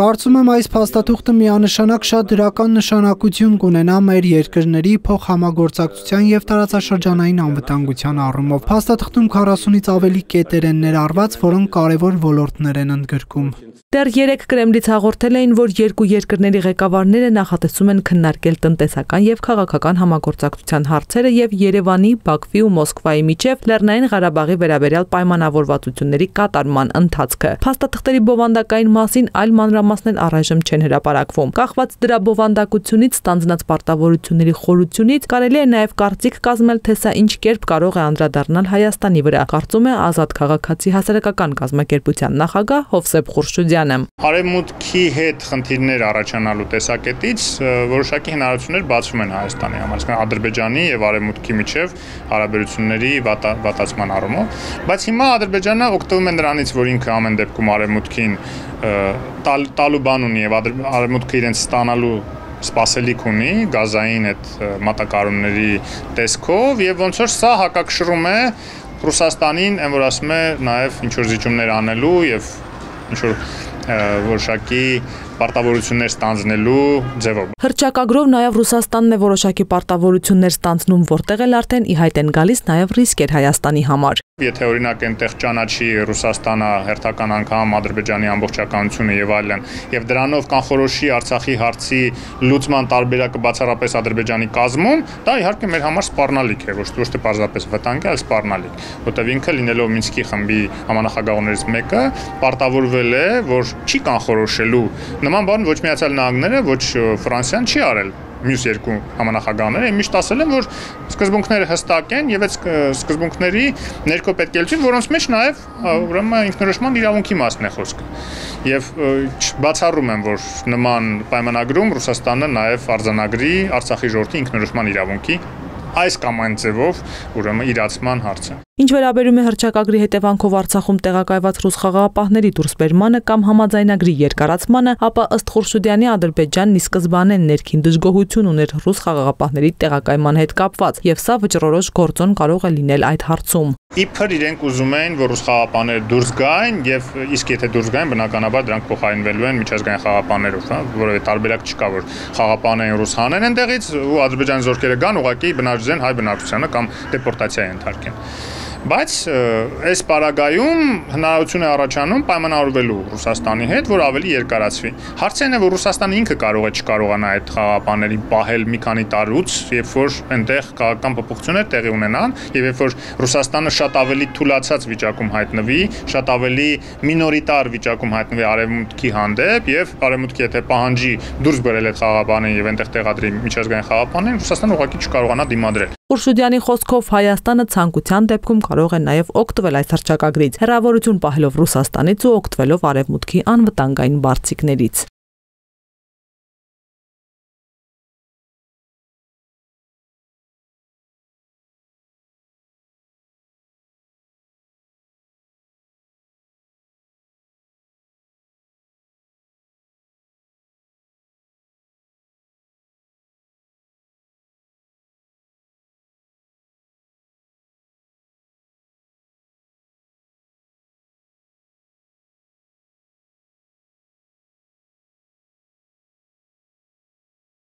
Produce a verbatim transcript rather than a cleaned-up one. Կարծում եմ, այս փաստաթուղթը միանշանակ շատ դրական նշանակություն կունենա մեր երկրների փոխհամագործակցության և տարածաշրջանային անվտանգության առումով։ Փաստաթղթում քառասունից ավելի կետեր են ներառված, որոնք կարևոր ոլորտներ են ընդգրկում։ Դեռ երեկ Կրեմլից հաղորդել էին, որ երկու երկրների ղեկավարները նախատեսում են քննարկել տնտեսական և քաղաքական համագործակցության հարցերը և Երևանի, Բաքվի ու Մոսկվայի միջև Լեռնային Ղարաբաղի վերաբերյալ պայմանավորվածությունների կատարման ընթացքը։ Փաստաթղթերի բովանդակային մասին այլ մանրամասներ առայժմ չեն հրապարակվում։ Կախված դրա բովանդակությունից, ստանձնած պարտավորությունների խորությունից կարելի է նաև կարծիք կազմել, թե սա ինչ կերպ կարող է անդրադառնալ Հայաստանի վրա, կարծում է Ազատ քաղաքացի հասարակական կազմակերպության նախագահ Հովսեփ Ղուրշուդյանը։ Արևմուտքի հետ խնդիրներ առաջանալու տեսակետից որոշակի հնարավորություններ բացվում են Հայաստանի համար, Ադրբեջանի և Արևմուտքի միջև հարաբերությունների վատացման առումով, բայց հիմա Ադրբեջանը օգտվում է նրանից, որ ինքը ամեն դեպքում Արևմուտքին տալու բան ունի և արևմուտքը իրենց ստանալու սպասելիք ունի գազային այդ մատակարարումների տեսքով և ոնց որ սա հակակշռում է Ռուսաստանին, այն որ ասում է նաև ինչ-որ զիջումներ անելու և ինչ-որ որոշակի պարտավորություններ ստանձնելու ձևով։ Հռչակագրով նաև Ռուսաստանն է որոշակի պարտավորություններ ստանձնում, որտեղ էլ արդեն ի հայտ են գալիս նաև ռիսկեր Հայաստանի համար։ Եթե օրինակ այնտեղ ճանաչի Ռուսաստանը հերթական անգամ Ադրբեջանի ամբողջականությունը եւ այլն, եւ դրանով կանխորոշի Արցախի հարցի լուծման տարբերակը բացառապես Ադրբեջանի կազմում, դա իհարկե մեր համար սպառնալիք է, ոչ թե պարզապես վտանգ է, այլ սպառնալիք, որտեղ ինքը լինելով Մինսկի խմբի համանախագահներից մեկը պարտավորվել է, որ չի կանխորոշելու նման բան ոչ միացյալ նահանգները, ոչ Ֆրանսիան չի արել, մյուս երկու համանախագահները, եմ միշտ ասել եմ, որ սկզբունքները հստակ են և այդ սկզբունքների ներկոպետկելություն, որոնց մեջ նաև ինքնորոշման իրավունքի մասն է խոսքը։ Եվ բացառում եմ, որ նման պայմանագրում Ռուսաստանը նաև արձանագրի Արցախի ժողովրդի ինքնորոշման իրավունքի այս կամ այն ձևով իրացման հարցը։ Ինչ վերաբերում է հռչակագրի հետևանքով Արցախում տեղակայված ռուս խաղաղապահների դուրսբերմանը կամ համաձայնագրի երկարացմանը, ապա ըստ Ղուրշուդյանի Ադրբեջանն ի սկզբանե ներքին դժգոհություն ուներ ռուս խաղաղապահների տեղակայման հետ կապված, և սա վճռորոշ գործոն կարող է լինել այդ հարցում։ Իբր իրենք ուզում են, որ ռուս խաղաղապահները դուրս գային, և իսկ եթե դուրս գային, բնականաբար դրանք փոխարինվելու են միջազգային խաղաղապահներով, որովհետև տարբերակ չկա, որ խաղաղապահները ռուս հանեն այնտեղից ու Ադրբեջանի զորքերը գան, ուղղակի բնաջեն հայ բնակչությանը կամ դեպորտացիա ենթարկեն։ Բայց այս պարագայում հնարավորություն է առաջանում պայմանավորվելու Ռուսաստանի հետ, որ ավելի երկարացվի։ Հարցը այն է, որ Ռուսաստանը ինքը կարող է չկարողանա այդ խաղապաներին պահել մի քանի տարուց, երբ որ այնտեղ քաղաքական փոփոխություններ տեղի ունենան, եւ երբ որ Ռուսաստանը շատ ավելի թուլացած վիճակում հայտնվի, շատ ավելի մինորիտար վիճակում հայտնվի Արևմուտքի հանդեպ, եւ Արևմուտքը եթե պահանջի դուրս բերել այդ խաղապաներին եւ այնտեղ տեղադրի միջազգային խաղապաներին, Ռուսաստանը ուղղակի չկարողանա դիմադրել։ Ղուրշուդյանի խոսքով Հայաստանը ցանկության դեպքում կարող է նաև օգտվել այս հռչակագրից, հեռավորություն պահելով Ռուսաստանից ու օգտվելով Արևմուտքի անվտանգային բարձիկներից։